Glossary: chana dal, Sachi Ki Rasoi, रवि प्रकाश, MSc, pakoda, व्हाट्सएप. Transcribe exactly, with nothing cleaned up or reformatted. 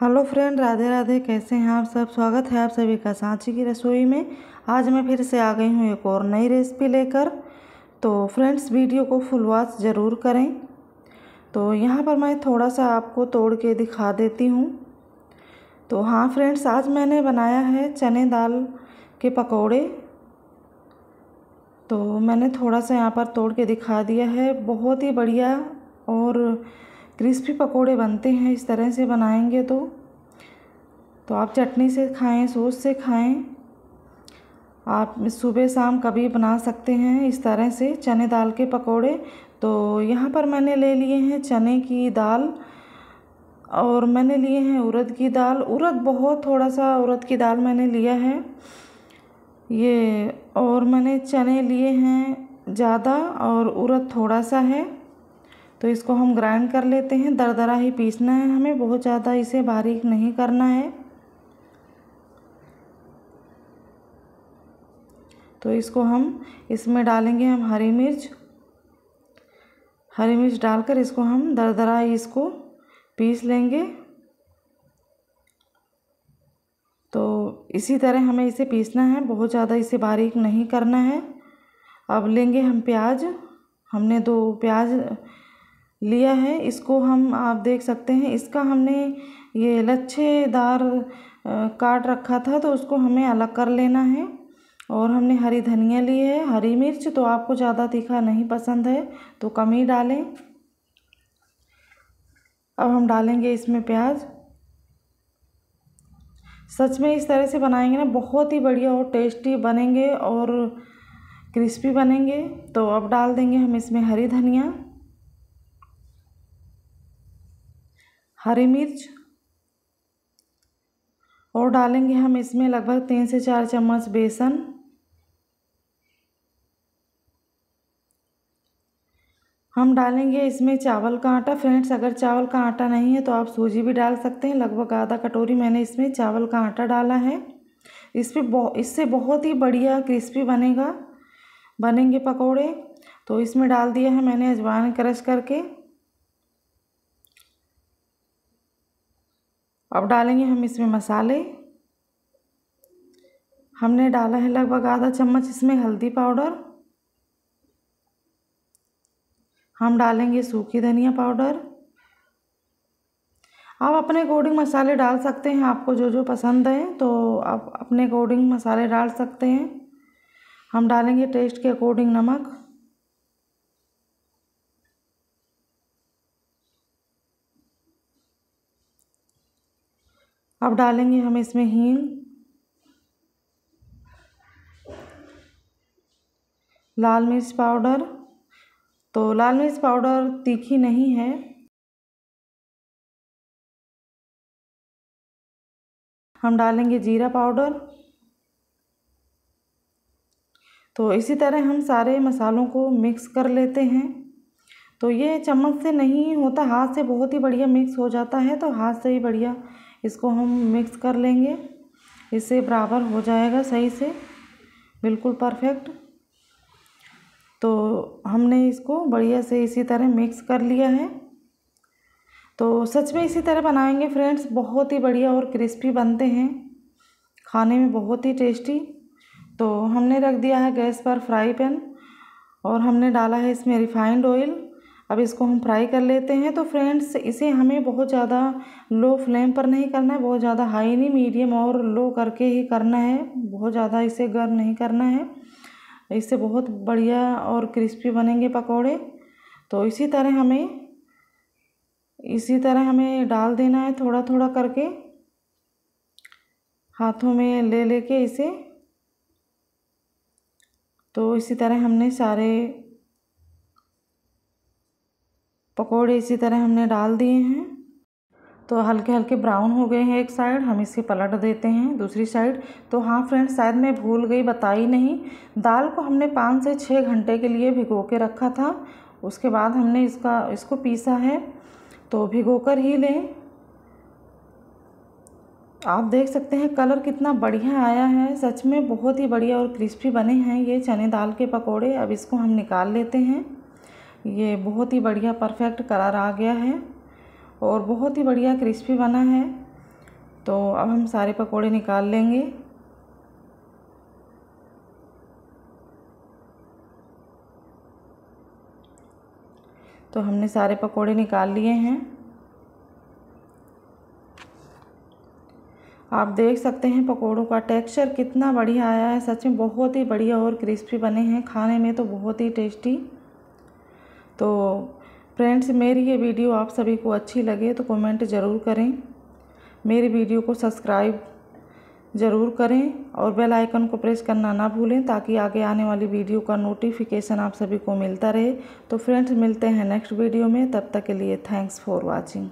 Hello friend, Radhe Radhe. कैसे हैं आप सब? स्वागत है आप सभी का सांची की रसोई में। आज मैं फिर से आ गई हूँ एक और नई रेसिपी लेकर। तो फ्रेंड्स, वीडियो को फुल वॉच ज़रूर करें। तो यहाँ पर मैं थोड़ा सा आपको तोड़ के दिखा देती हूँ। तो हाँ फ्रेंड्स, आज मैंने बनाया है चने दाल के पकौड़े। तो मैंने थोड़ा सा यहाँ पर तोड़ के दिखा दिया है। बहुत ही बढ़िया और क्रिस्पी पकोड़े बनते हैं। इस तरह से बनाएंगे तो तो आप चटनी से खाएं, सॉस से खाएं, आप सुबह शाम कभी बना सकते हैं इस तरह से चने दाल के पकोड़े। तो यहाँ पर मैंने ले लिए हैं चने की दाल और मैंने लिए हैं उड़द की दाल। उड़द बहुत थोड़ा सा उड़द की दाल मैंने लिया है ये। और मैंने चने लिए हैं ज़्यादा और उड़द थोड़ा सा है। तो इसको हम ग्राइंड कर लेते हैं। दरदरा ही पीसना है हमें, बहुत ज़्यादा इसे बारीक नहीं करना है। तो इसको हम इसमें डालेंगे हम हरी मिर्च। हरी मिर्च डालकर इसको हम दरदरा ही इसको पीस लेंगे। तो इसी तरह हमें इसे पीसना है, बहुत ज़्यादा इसे बारीक नहीं करना है। अब लेंगे हम प्याज। हमने दो प्याज लिया है। इसको हम आप देख सकते हैं, इसका हमने ये लच्छेदार काट रखा था तो उसको हमें अलग कर लेना है। और हमने हरी धनिया ली है, हरी मिर्च। तो आपको ज़्यादा तीखा नहीं पसंद है तो कम ही डालें। अब हम डालेंगे इसमें प्याज। सच में इस तरह से बनाएंगे ना, बहुत ही बढ़िया और टेस्टी बनेंगे और क्रिस्पी बनेंगे। तो अब डाल देंगे हम इसमें हरी धनिया, हरी मिर्च और डालेंगे हम इसमें लगभग तीन से चार चम्मच बेसन। हम डालेंगे इसमें चावल का आटा। फ्रेंड्स, अगर चावल का आटा नहीं है तो आप सूजी भी डाल सकते हैं। लगभग आधा कटोरी मैंने इसमें चावल का आटा डाला है। इस पे बहुत इससे बहुत ही बढ़िया क्रिस्पी बनेगा बनेंगे पकोड़े। तो इसमें डाल दिया है मैंने अजवाइन क्रश करके। अब डालेंगे हम इसमें मसाले। हमने डाला है लगभग आधा चम्मच इसमें हल्दी पाउडर। हम डालेंगे सूखी धनिया पाउडर। आप अपने अकॉर्डिंग मसाले डाल सकते हैं, आपको जो जो पसंद है तो आप अपने अकॉर्डिंग मसाले डाल सकते हैं। हम डालेंगे टेस्ट के अकॉर्डिंग नमक। अब डालेंगे हम इसमें हींग, लाल मिर्च पाउडर। तो लाल मिर्च पाउडर तीखी नहीं है। हम डालेंगे जीरा पाउडर। तो इसी तरह हम सारे मसालों को मिक्स कर लेते हैं। तो ये चम्मच से नहीं होता, हाथ से बहुत ही बढ़िया मिक्स हो जाता है। तो हाथ से ही बढ़िया इसको हम मिक्स कर लेंगे, इससे बराबर हो जाएगा सही से, बिल्कुल परफेक्ट। तो हमने इसको बढ़िया से इसी तरह मिक्स कर लिया है। तो सच में इसी तरह बनाएंगे फ्रेंड्स, बहुत ही बढ़िया और क्रिस्पी बनते हैं, खाने में बहुत ही टेस्टी। तो हमने रख दिया है गैस पर फ्राई पैन और हमने डाला है इसमें रिफाइंड ऑयल। अब इसको हम फ्राई कर लेते हैं। तो फ्रेंड्स, इसे हमें बहुत ज़्यादा लो फ्लेम पर नहीं करना है, बहुत ज़्यादा हाई नहीं, मीडियम और लो करके ही करना है। बहुत ज़्यादा इसे गर्म नहीं करना है, इससे बहुत बढ़िया और क्रिस्पी बनेंगे पकोड़े। तो इसी तरह हमें इसी तरह हमें डाल देना है थोड़ा थोड़ा करके, हाथों में ले लेके इसे। तो इसी तरह हमने सारे पकोड़े इसी तरह हमने डाल दिए हैं। तो हल्के हल्के ब्राउन हो गए हैं एक साइड, हम इसे पलट देते हैं दूसरी साइड। तो हाँ फ्रेंड्स, शायद मैं भूल गई, बताई नहीं, दाल को हमने पाँच से छः घंटे के लिए भिगो के रखा था। उसके बाद हमने इसका इसको पीसा है। तो भिगो कर ही लें। आप देख सकते हैं कलर कितना बढ़िया आया है। सच में बहुत ही बढ़िया और क्रिस्पी बने हैं ये चने दाल के पकोड़े। अब इसको हम निकाल लेते हैं। ये बहुत ही बढ़िया परफेक्ट कलर आ गया है और बहुत ही बढ़िया क्रिस्पी बना है। तो अब हम सारे पकोड़े निकाल लेंगे। तो हमने सारे पकोड़े निकाल लिए हैं। आप देख सकते हैं पकोड़ों का टेक्सचर कितना बढ़िया आया है, सच में बहुत ही बढ़िया और क्रिस्पी बने हैं, खाने में तो बहुत ही टेस्टी। तो फ्रेंड्स, मेरी ये वीडियो आप सभी को अच्छी लगे तो कमेंट ज़रूर करें, मेरी वीडियो को सब्सक्राइब ज़रूर करें और बेल आइकन को प्रेस करना ना भूलें ताकि आगे आने वाली वीडियो का नोटिफिकेशन आप सभी को मिलता रहे। तो फ्रेंड्स, मिलते हैं नेक्स्ट वीडियो में, तब तक के लिए थैंक्स फॉर वाचिंग।